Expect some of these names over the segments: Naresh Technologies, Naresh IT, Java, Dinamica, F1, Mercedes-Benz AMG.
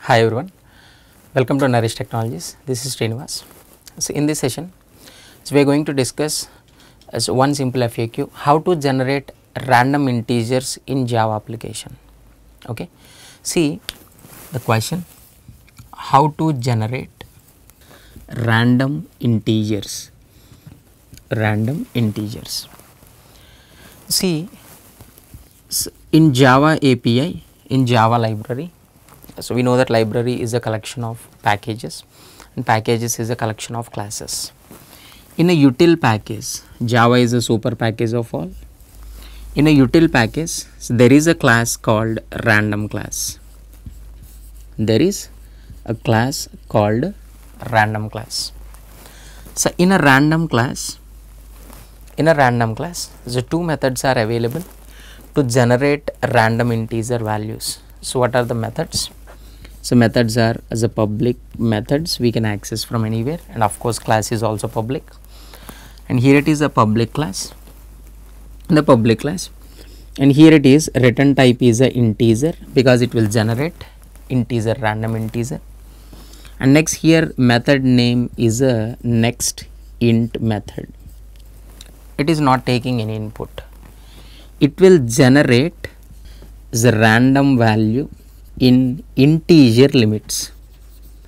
Hi everyone, welcome to Naresh Technologies. This is Srinivas. So in this session, we are going to discuss as one simple FAQ, how to generate random integers in Java application. Okay, see the question, how to generate random integers. See, in Java API, in Java library. So, we know that library is a collection of packages and packages is a collection of classes. In a util package, Java is a super package of all. In a util package, so there is a class called random class. There is a class called random class. So, in a random class, the two methods are available to generate random integer values. So, what are the methods? So, methods are as a public methods, we can access from anywhere, and of course class is also public, and here it is a public class, and here it is return type is a integer because it will generate integer, random integer, and next here method name is a next int method. It is not taking any input, it will generate the random value in integer limits.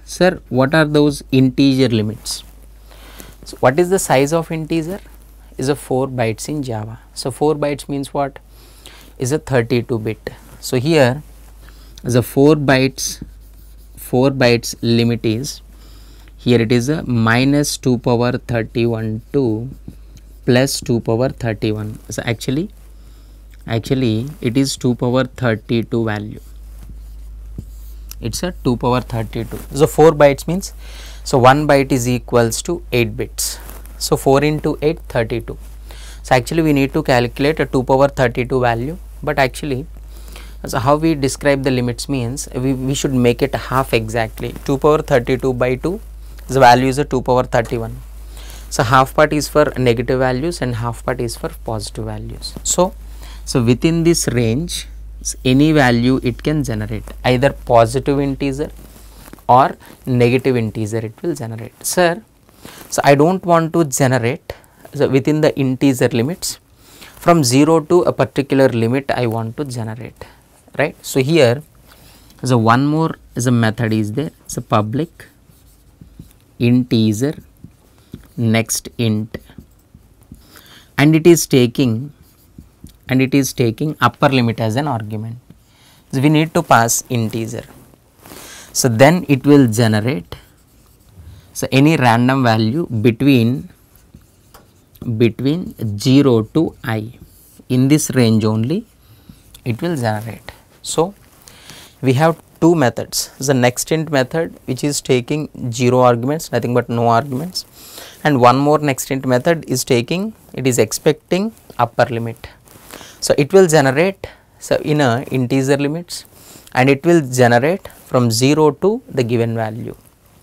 Sir, what are those integer limits? So, what is the size of integer? Is a 4 bytes in Java. So, 4 bytes means what? Is a 32 bit. So, here the 4 bytes limit is, here it is a minus 2 power 31 to plus 2 power 31. So, actually it is 2 power 32 value. It's a 2 power 32. So 4 bytes means, so 1 byte is equals to 8 bits. So 4 into 8, 32. So actually we need to calculate a 2 power 32 value, but actually so how we describe the limits means we should make it half exactly. 2 power 32 by 2, the value is a 2 power 31. So half part is for negative values and half part is for positive values. So within this range, any value it can generate, either positive integer or negative integer it will generate. Sir, so I don't want to generate within the integer limits, from 0 to a particular limit I want to generate, right? So here the one more is a method is there, so public integer next int, and it is taking upper limit as an argument. So, we need to pass integer. So, then it will generate so any random value between 0 to I. In this range only it will generate. So, we have two methods, the next int method which is taking 0 arguments, nothing but no arguments, and one more next int method is taking, it is expecting upper limit. So, it will generate so in a integer limits, and it will generate from 0 to the given value.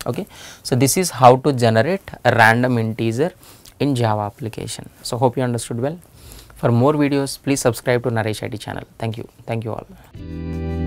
Okay. So, this is how to generate a random integer in Java application. So, hope you understood well. For more videos, please subscribe to Naresh IT channel. Thank you all.